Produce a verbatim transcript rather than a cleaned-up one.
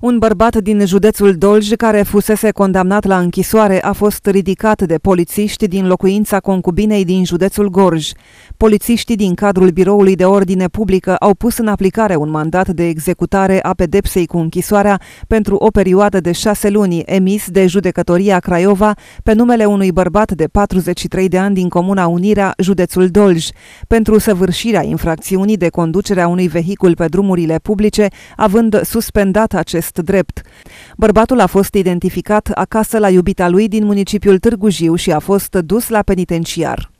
Un bărbat din județul Dolj, care fusese condamnat la închisoare, a fost ridicat de polițiști din locuința concubinei din județul Gorj. Polițiștii din cadrul Biroului de Ordine Publică au pus în aplicare un mandat de executare a pedepsei cu închisoarea pentru o perioadă de șase luni, emis de Judecătoria Craiova, pe numele unui bărbat de patruzeci și trei de ani din comuna Unirea, județul Dolj, pentru săvârșirea infracțiunii de conducerea unui vehicul pe drumurile publice, având suspendat acest drept. Bărbatul a fost identificat acasă la iubita lui din municipiul Târgu Jiu și a fost dus la penitenciar.